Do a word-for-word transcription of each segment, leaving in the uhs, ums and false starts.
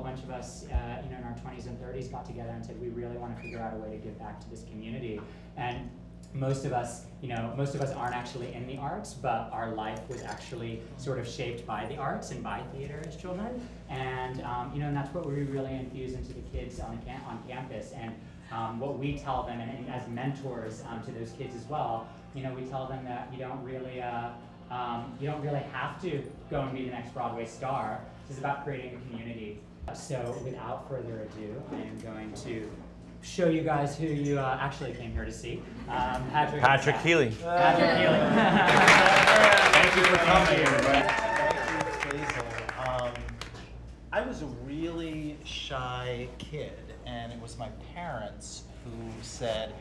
whole bunch of us, uh, you know, in our twenties and thirties got together and said, we really want to figure out a way to give back to this community. And most of us, you know, most of us aren't actually in the arts, but our life was actually sort of shaped by the arts and by theater as children. And, um, you know, and that's what we really infuse into the kids on, cam on campus. And um, what we tell them, and, and as mentors um, to those kids as well, you know, we tell them that you don't really, uh, um, you don't really have to go and be the next Broadway star. This is about creating a community. So without further ado, I am going to show you guys who you uh, actually came here to see. Um, Patrick, Patrick Healy. Uh, Patrick Healy. Thank you for coming, everybody. Thank you, Basil. Um, I was a really shy kid, and it was my parents who said,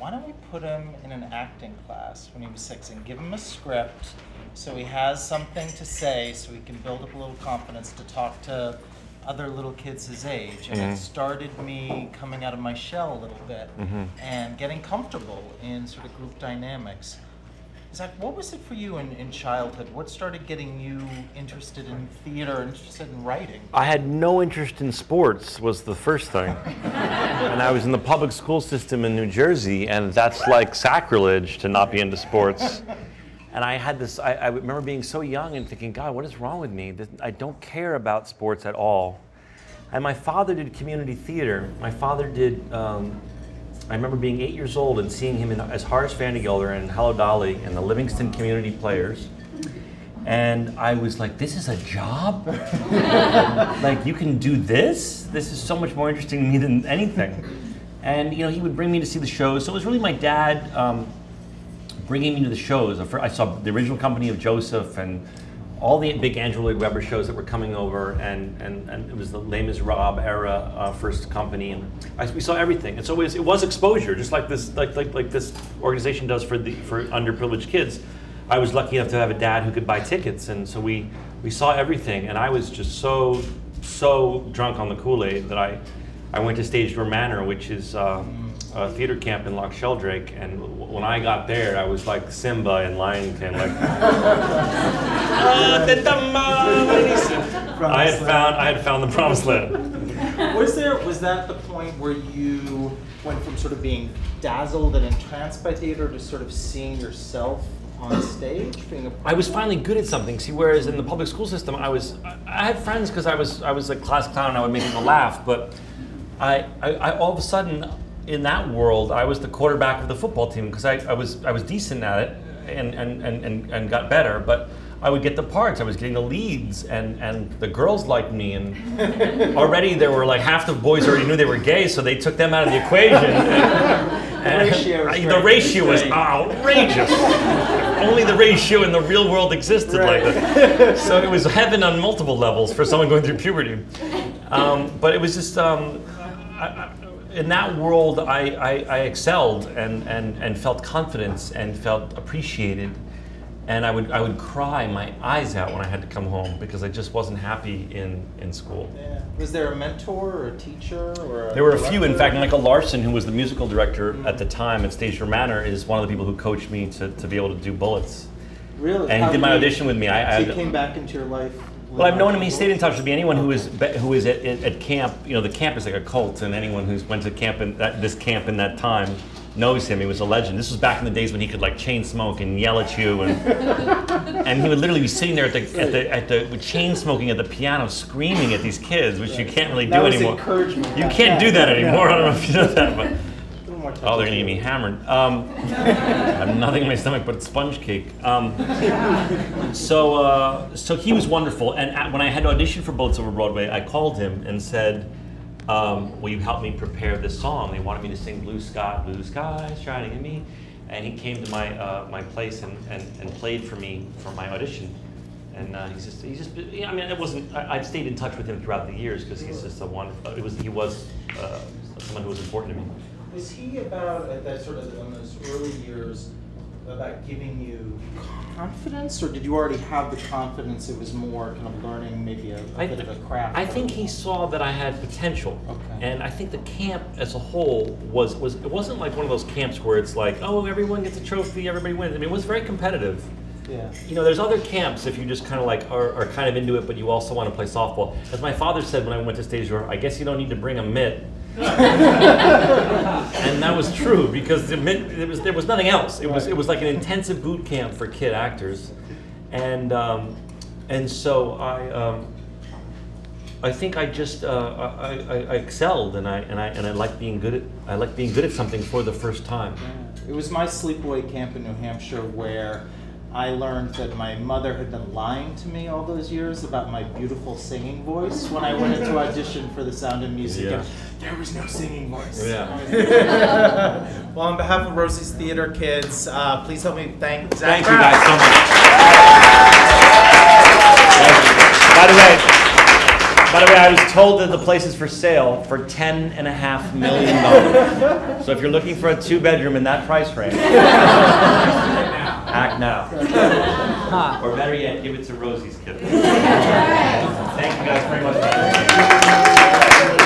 why don't we put him in an acting class when he was six and give him a script so he has something to say so he can build up a little confidence to talk to other little kids his age, and mm-hmm. it started me coming out of my shell a little bit mm-hmm. and getting comfortable in sort of group dynamics. Zach, what was it for you in, in childhood? What started getting you interested in theater, interested in writing? I had no interest in sports was the first thing. And I was in the public school system in New Jersey, and that's like sacrilege to not be into sports. And I had this, I, I remember being so young and thinking, God, what is wrong with me? I don't care about sports at all. And my father did community theater. My father did, um, I remember being eight years old and seeing him in, as Horace Vandegilder in Hello Dolly and the Livingston Community Players. And I was like, this is a job? Like, you can do this? This is so much more interesting to me than anything. And, you know, he would bring me to see the shows. So it was really my dad, um, bringing me to the shows. I saw the original Company of Joseph and all the big Andrew Lloyd Webber shows that were coming over, and, and, and it was the Les Mis era, uh, first company, and I, we saw everything. And so it was, it was exposure, just like this, like, like, like this organization does for, the, for underprivileged kids. I was lucky enough to have a dad who could buy tickets, and so we, we saw everything, and I was just so, so drunk on the Kool-Aid that I, I went to Stage Door Manor, which is, uh, Uh, theater camp in Loch Sheldrake, and w when I got there, I was like Simba in Lion King, like I had found I had found the promised land. Was there was that the point where you went from sort of being dazzled and entranced by theater to sort of seeing yourself on stage? Being a I was finally good at something. See, whereas in the public school system, I was I, I had friends because I was I was a class clown and I would make people laugh, but I, I, I all of a sudden. In that world, I was the quarterback of the football team because I, I was I was decent at it and, and, and, and got better, but I would get the parts. I was getting the leads, and, and the girls liked me, and already there were like half the boys already knew they were gay, so they took them out of the equation. And, and the ratio, I, the ratio was outrageous. Only the ratio in the real world existed right. like that. So it was heaven on multiple levels for someone going through puberty. Um, but it was just. Um, I, I, In that world, I, I, I excelled and, and, and felt confidence and felt appreciated. And I would, I would cry my eyes out when I had to come home because I just wasn't happy in, in school. Yeah. Was there a mentor or a teacher? Or a there were a few. In fact, Michael Larson, who was the musical director mm-hmm. at the time at Stage Door Manor, is one of the people who coached me to, to be able to do Bullets. Really? And How he did my you, audition with me. So I, I he came back into your life? Well, I've known him. He stayed in touch with me. Anyone who is who is at, at camp, you know, the camp is like a cult, and anyone who's went to camp in that, this camp in that time knows him. He was a legend. This was back in the days when he could like chain smoke and yell at you, and and he would literally be sitting there at the at the, at the with chain smoking at the piano, screaming at these kids, which you can't really do that was anymore. Encouragement. You can't that. do that anymore. Yeah. I don't know if you know that, but oh, they're gonna get me hammered. Um, I have nothing in my stomach but sponge cake. Um, so, uh, so he was wonderful. And at, when I had to audition for Bullets Over Broadway, I called him and said, um, "Will you help me prepare this song?" They wanted me to sing "Blue Sky, Blue Sky, Shining at Me," and he came to my uh, my place and, and and played for me for my audition. And uh, he's just, he's just, I mean, it wasn't. I, I've stayed in touch with him throughout the years because he's just a wonderful. It was he was uh, someone who was important to me. Was he about, at that sort of, in those early years, about giving you confidence, or did you already have the confidence? It was more kind of learning maybe a, a bit of a craft? I think he saw that I had potential. Okay. And I think the camp as a whole was, was, it wasn't like one of those camps where it's like, oh, everyone gets a trophy, everybody wins. I mean, it was very competitive. Yeah. You know, there's other camps if you just kind of like are, are kind of into it, but you also want to play softball. As my father said when I went to Stage Door, I guess you don't need to bring a mitt. And that was true, because the mitt, there was there was nothing else. It was it was like an intensive boot camp for kid actors, and um, and so I um, I think I just uh, I, I, I excelled, and I and I and I like being good at I like being good at something for the first time. Yeah. It was my sleepaway camp in New Hampshire where I learned that my mother had been lying to me all those years about my beautiful singing voice when I went into audition for The Sound of Music. Yeah. And there was no singing voice. Yeah. Well, on behalf of Rosie's Theater Kids, uh, please help me thank Zach Braff. Thank you guys so much. By the way, by the way, I was told that the place is for sale for ten and a half million dollars. So if you're looking for a two-bedroom in that price range. Act now. Huh. Or better yet, give it to Rosie's kids. Thank you guys very much.